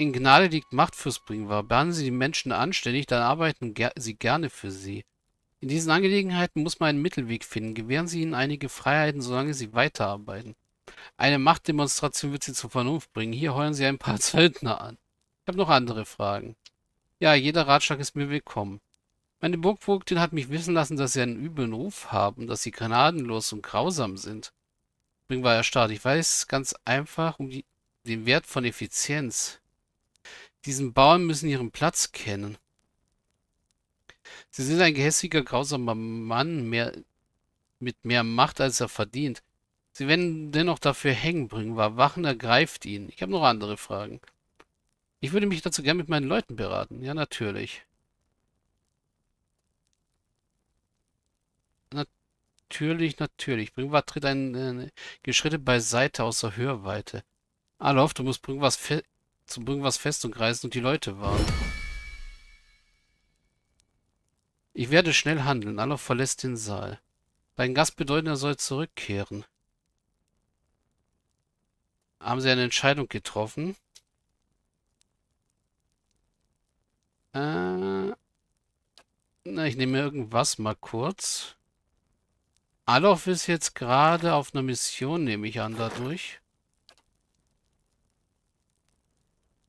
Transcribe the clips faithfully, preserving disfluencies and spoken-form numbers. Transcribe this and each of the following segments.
In Gnade liegt Macht fürs Bringwahr. Behandeln Sie die Menschen anständig, dann arbeiten ger sie gerne für Sie. In diesen Angelegenheiten muss man einen Mittelweg finden. Gewähren Sie ihnen einige Freiheiten, solange sie weiterarbeiten. Eine Machtdemonstration wird sie zur Vernunft bringen. Hier heuern Sie ein paar Söldner an. Ich habe noch andere Fragen. Ja, jeder Ratschlag ist mir willkommen. Meine Burgvogtin hat mich wissen lassen, dass Sie einen üblen Ruf haben, dass Sie gnadenlos und grausam sind. Bringwahr erstarrt. Ich weiß ganz einfach um die, den Wert von Effizienz. Diesen Bauern müssen ihren Platz kennen. Sie sind ein gehässiger, grausamer Mann, mehr, mit mehr Macht, als er verdient. Sie werden dennoch dafür hängen, Bringwahr. Wachen ergreift ihn. Ich habe noch andere Fragen. Ich würde mich dazu gerne mit meinen Leuten beraten. Ja, natürlich. Natürlich, natürlich. Bringwahr tritt ein äh, Geschritte beiseite außer Hörweite. Aloth, du musst Bringwahrs Fe zu Bringwahrs Festung reisen und die Leute warnen. Ich werde schnell handeln. Aloth verlässt den Saal. Dein Gast bedeutet, er soll zurückkehren. Haben Sie eine Entscheidung getroffen? Äh, na, ich nehme irgendwas mal kurz. Aloth ist jetzt gerade auf einer Mission, nehme ich an, dadurch.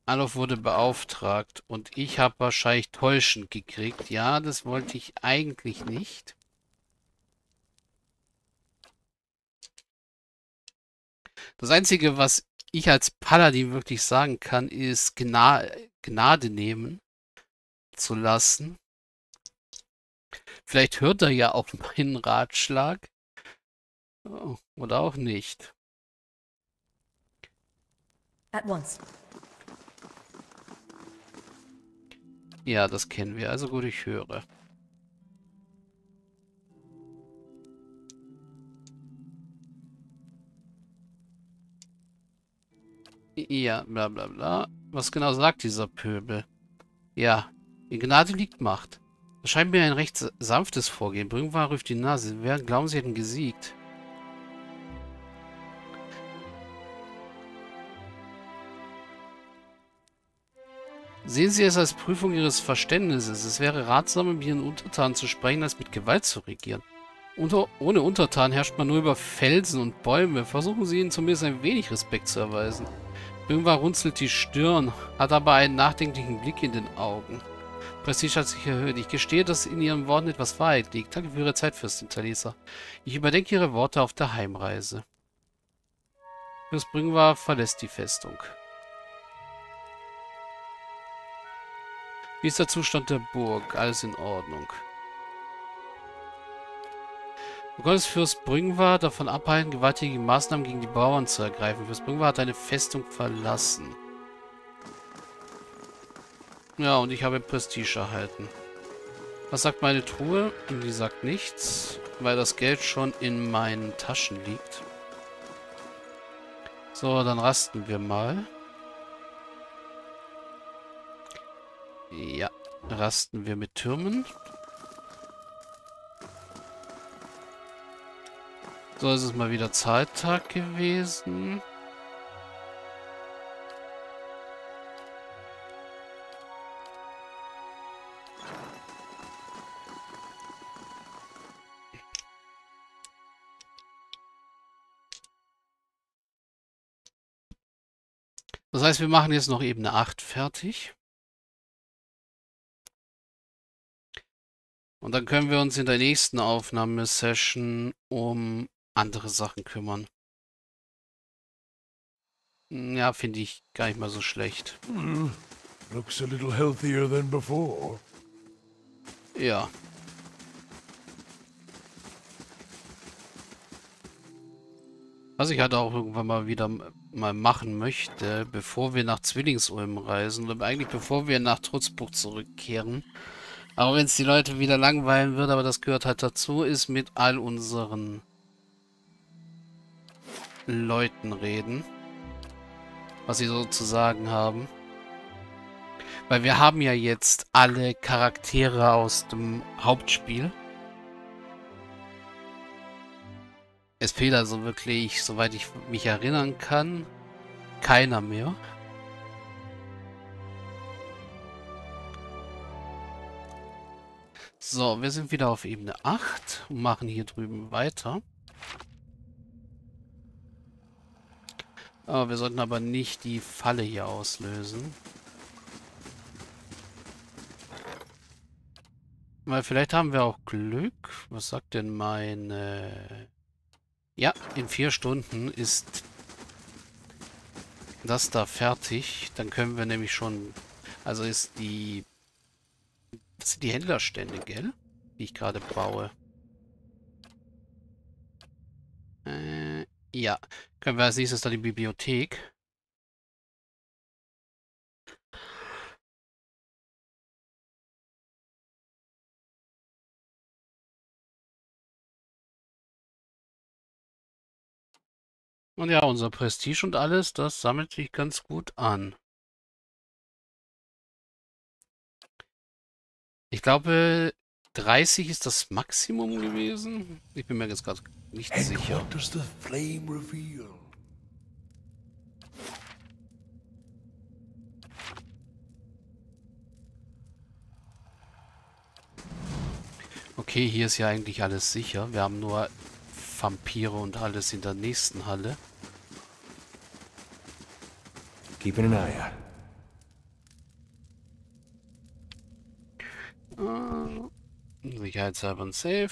Aloth wurde beauftragt und ich habe wahrscheinlich täuschend gekriegt. Ja, das wollte ich eigentlich nicht. Das Einzige, was ich als Paladin wirklich sagen kann, ist Gna- Gnade nehmen zu lassen. Vielleicht hört er ja auch meinen Ratschlag. Oh, oder auch nicht. At once. Ja, das kennen wir. Also gut, ich höre. Ja, bla bla bla. Was genau sagt dieser Pöbel? Ja, in Gnade liegt Macht. Das scheint mir ein recht sanftes Vorgehen. Bringwahr rüft die Nase. Wer glauben, sie hätten gesiegt? Sehen Sie es als Prüfung Ihres Verständnisses. Es wäre ratsamer, mit Ihren Untertanen zu sprechen, als mit Gewalt zu regieren. Unter, ohne Untertanen herrscht man nur über Felsen und Bäume. Versuchen Sie, ihnen zumindest ein wenig Respekt zu erweisen. Bringwahr runzelt die Stirn, hat aber einen nachdenklichen Blick in den Augen. Prestige hat sich erhöht. Ich gestehe, dass in Ihren Worten etwas Wahrheit liegt. Danke für Ihre Zeit, Fürstin Thalesa. Ich überdenke Ihre Worte auf der Heimreise. Fürst Bringwahr verlässt die Festung. Wie ist der Zustand der Burg? Alles in Ordnung. Du konntest Fürst Bringwahr davon abhalten, gewaltige Maßnahmen gegen die Bauern zu ergreifen. Fürst Bringwahr hat eine Festung verlassen. Ja, und ich habe Prestige erhalten. Was sagt meine Truhe? Und die sagt nichts, weil das Geld schon in meinen Taschen liegt. So, dann rasten wir mal. Ja, rasten wir mit Türmen. So, es ist mal wieder Zahltag gewesen. Das heißt, wir machen jetzt noch Ebene acht fertig. Und dann können wir uns in der nächsten Aufnahmesession um andere Sachen kümmern. Ja, finde ich gar nicht mal so schlecht. Mm. Looks a little healthier than before. Ja. Was ich halt auch irgendwann mal wieder mal machen möchte, bevor wir nach Zwillingsulm reisen, oder eigentlich bevor wir nach Trutzburg zurückkehren, auch wenn es die Leute wieder langweilen wird, aber das gehört halt dazu, ist mit all unseren Leuten reden, was sie so zu sagen haben. Weil wir haben ja jetzt alle Charaktere aus dem Hauptspiel. Es fehlt also wirklich, soweit ich mich erinnern kann, keiner mehr. So, wir sind wieder auf Ebene acht und machen hier drüben weiter. Oh, wir sollten aber nicht die Falle hier auslösen. Weil vielleicht haben wir auch Glück. Was sagt denn meine... Ja, in vier Stunden ist das da fertig. Dann können wir nämlich schon... Also ist die... Das sind die Händlerstände, gell? Die ich gerade baue. Äh, ja. Können wir als nächstes dann die Bibliothek. Und ja, unser Prestige und alles, das sammelt sich ganz gut an. Ich glaube, dreißig ist das Maximum gewesen. Ich bin mir jetzt gerade nicht sicher. Okay, hier ist ja eigentlich alles sicher. Wir haben nur Vampire und alles in der nächsten Halle. Keep an eye out. Sicherheitshalber und safe.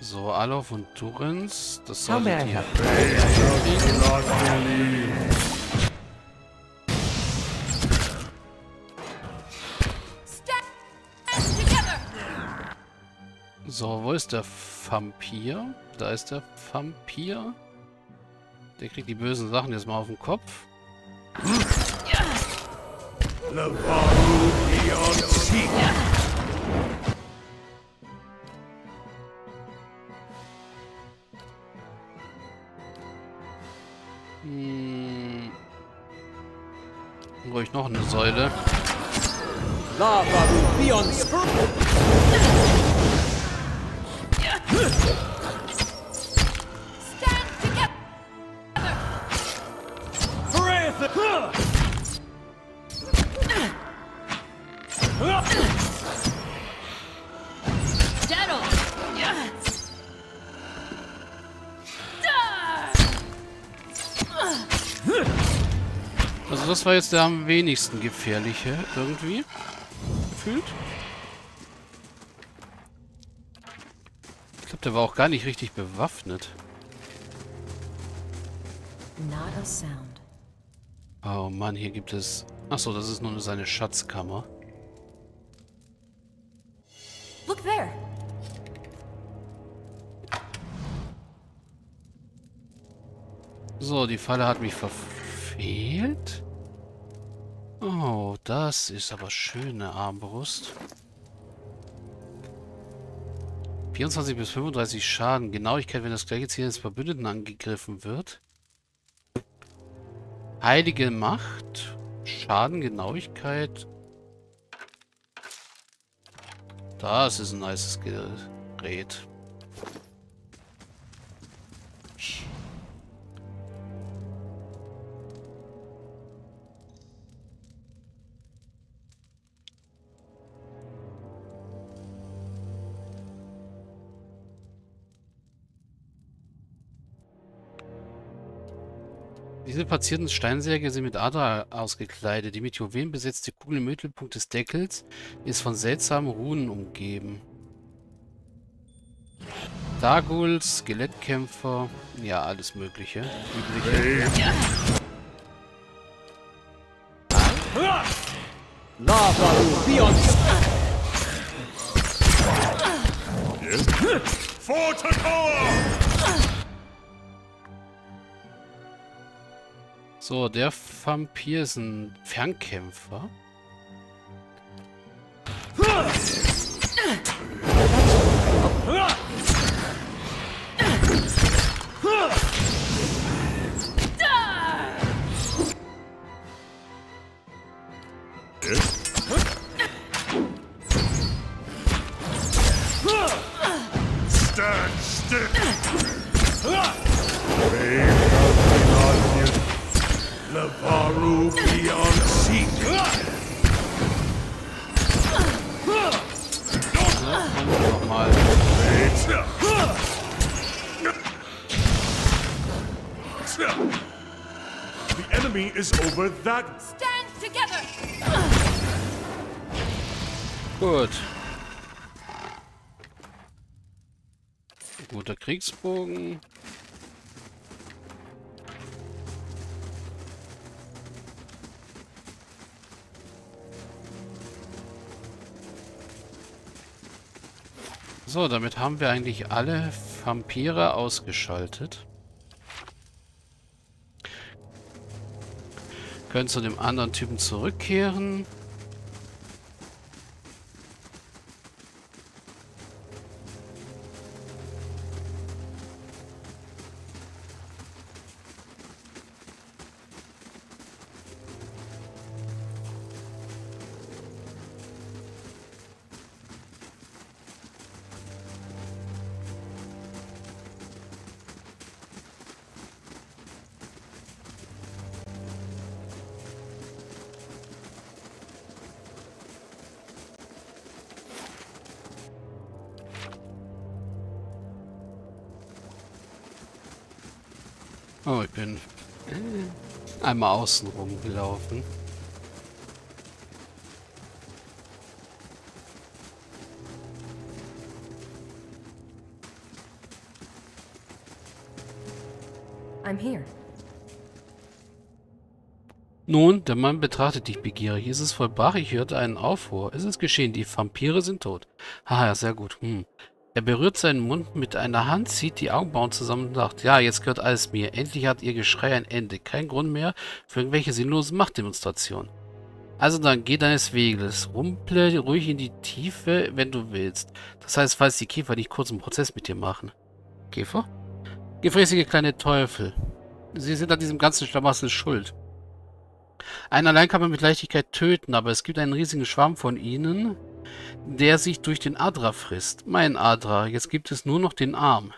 So, Aloth und Turins. Das sollte die hier. So, wo ist der Vampir? Da ist der Vampir. Der kriegt die bösen Sachen jetzt mal auf den Kopf. Hm. Ruhig noch eine Säule. Also das war jetzt der am wenigsten gefährliche irgendwie gefühlt. Ich glaube, der war auch gar nicht richtig bewaffnet. Oh Mann, hier gibt es... Achso, das ist nur seine Schatzkammer. Look there. So, die Falle hat mich verfehlt. Oh, das ist aber schöne Armbrust. vierundzwanzig bis fünfunddreißig Schaden. Genauigkeit, wenn das gleiche Ziel des Verbündeten angegriffen wird. Heilige Macht, Schaden, Genauigkeit. Das ist ein nices Gerät. Diese platzierten Steinsäge sind mit Adra ausgekleidet. Die mit Juwelen besetzte Kugel im Mittelpunkt des Deckels ist von seltsamen Runen umgeben. Daguls, Skelettkämpfer, ja, alles Mögliche. Übliche. So, der Vampir ist ein Fernkämpfer. Stand still! far roof beyond sea. Nochmal. The enemy is over that. Stand together. Gut. Guter Kriegsbogen. So, damit haben wir eigentlich alle Vampire ausgeschaltet. Können zu dem anderen Typen zurückkehren. Oh, ich bin einmal außen rumgelaufen. I'm here. Nun, der Mann betrachtet dich begierig. Es ist vollbracht. Ich hörte einen Aufruhr. Es ist geschehen. Die Vampire sind tot. Haha, sehr gut. Hm. Er berührt seinen Mund mit einer Hand, zieht die Augenbrauen zusammen und sagt, ja, jetzt gehört alles mir. Endlich hat ihr Geschrei ein Ende. Kein Grund mehr für irgendwelche sinnlosen Machtdemonstrationen. Also dann geh deines Weges. Rumple ruhig in die Tiefe, wenn du willst. Das heißt, falls die Käfer nicht kurz einen Prozess mit dir machen. Käfer? Gefräßige kleine Teufel. Sie sind an diesem ganzen Schlamassel schuld. Einen allein kann man mit Leichtigkeit töten, aber es gibt einen riesigen Schwarm von ihnen, der sich durch den Adra frisst. Mein Adra, jetzt gibt es nur noch den Arm.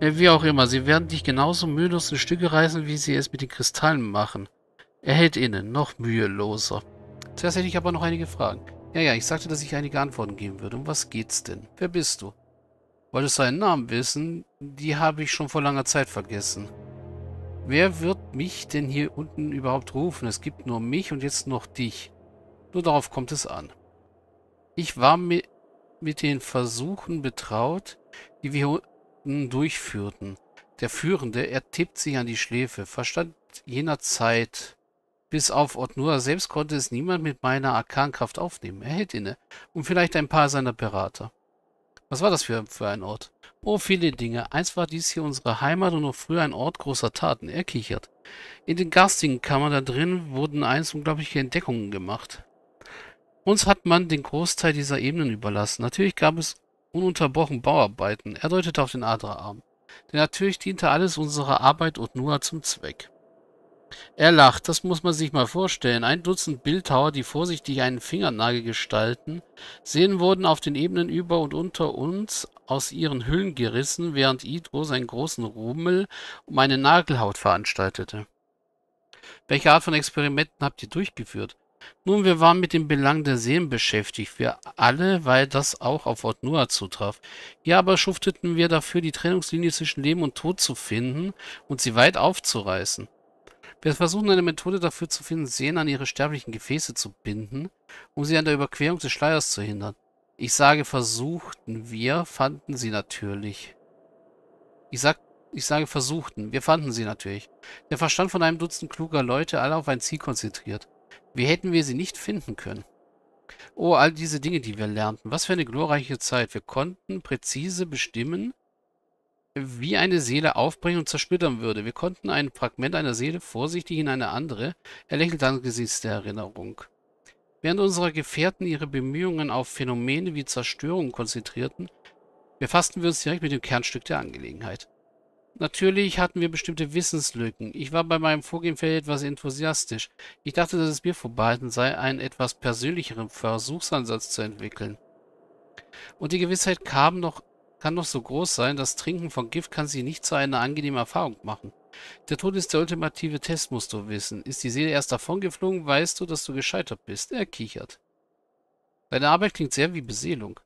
Wie auch immer, sie werden dich genauso mühelos in Stücke reißen, wie sie es mit den Kristallen machen. Er hält inne, noch müheloser. Zuerst hätte ich aber noch einige Fragen. Ja, ja, ich sagte, dass ich einige Antworten geben würde. Um was geht's denn? Wer bist du? Wolltest du seinen Namen wissen? Die habe ich schon vor langer Zeit vergessen. Wer wird mich denn hier unten überhaupt rufen? Es gibt nur mich und jetzt noch dich. Nur darauf kommt es an. Ich war mit, mit den Versuchen betraut, die wir hier unten durchführten. Der Führende, er tippt sich an die Schläfe, verstand jener Zeit. Bis auf Odnura selbst konnte es niemand mit meiner Arkankraft aufnehmen. Er hält inne. Und vielleicht ein paar seiner Berater. Was war das für, für ein Ort? Oh, viele Dinge. Einst war dies hier unsere Heimat und noch früher ein Ort großer Taten. Er kichert. In den garstigen Kammern da drin wurden einst unglaubliche Entdeckungen gemacht. Uns hat man den Großteil dieser Ebenen überlassen. Natürlich gab es ununterbrochen Bauarbeiten. Er deutete auf den Adra-Arm. Denn natürlich diente alles unserer Arbeit und nur zum Zweck. Er lacht, das muss man sich mal vorstellen. Ein Dutzend Bildhauer, die vorsichtig einen Fingernagel gestalten, sehen wurden auf den Ebenen über und unter uns aus ihren Hüllen gerissen, während Idro seinen großen Rummel um eine Nagelhaut veranstaltete. Welche Art von Experimenten habt ihr durchgeführt? Nun, wir waren mit dem Belang der Seelen beschäftigt, wir alle, weil das auch auf Odnura zutraf. Hier aber schufteten wir dafür, die Trennungslinie zwischen Leben und Tod zu finden und sie weit aufzureißen. Wir versuchen eine Methode dafür zu finden, Seelen an ihre sterblichen Gefäße zu binden, um sie an der Überquerung des Schleiers zu hindern. Ich sage versuchten, wir fanden sie natürlich. Ich sag, ich sage versuchten, wir fanden sie natürlich. Der Verstand von einem Dutzend kluger Leute, alle auf ein Ziel konzentriert. Wie hätten wir sie nicht finden können? Oh, all diese Dinge, die wir lernten. Was für eine glorreiche Zeit. Wir konnten präzise bestimmen, wie eine Seele aufbrechen und zersplittern würde. Wir konnten ein Fragment einer Seele vorsichtig in eine andere. Er lächelte angesichts der Erinnerung. Während unsere Gefährten ihre Bemühungen auf Phänomene wie Zerstörung konzentrierten, befassten wir uns direkt mit dem Kernstück der Angelegenheit. Natürlich hatten wir bestimmte Wissenslücken. Ich war bei meinem Vorgehen vielleicht etwas enthusiastisch. Ich dachte, dass es mir vorbehalten sei, einen etwas persönlicheren Versuchsansatz zu entwickeln. Und die Gewissheit kam noch, kann noch so groß sein, das Trinken von Gift kann sie nicht zu einer angenehmen Erfahrung machen. Der Tod ist der ultimative Test, musst du wissen. Ist die Seele erst davongeflogen, weißt du, dass du gescheitert bist. Er kichert. Deine Arbeit klingt sehr wie Beseelung.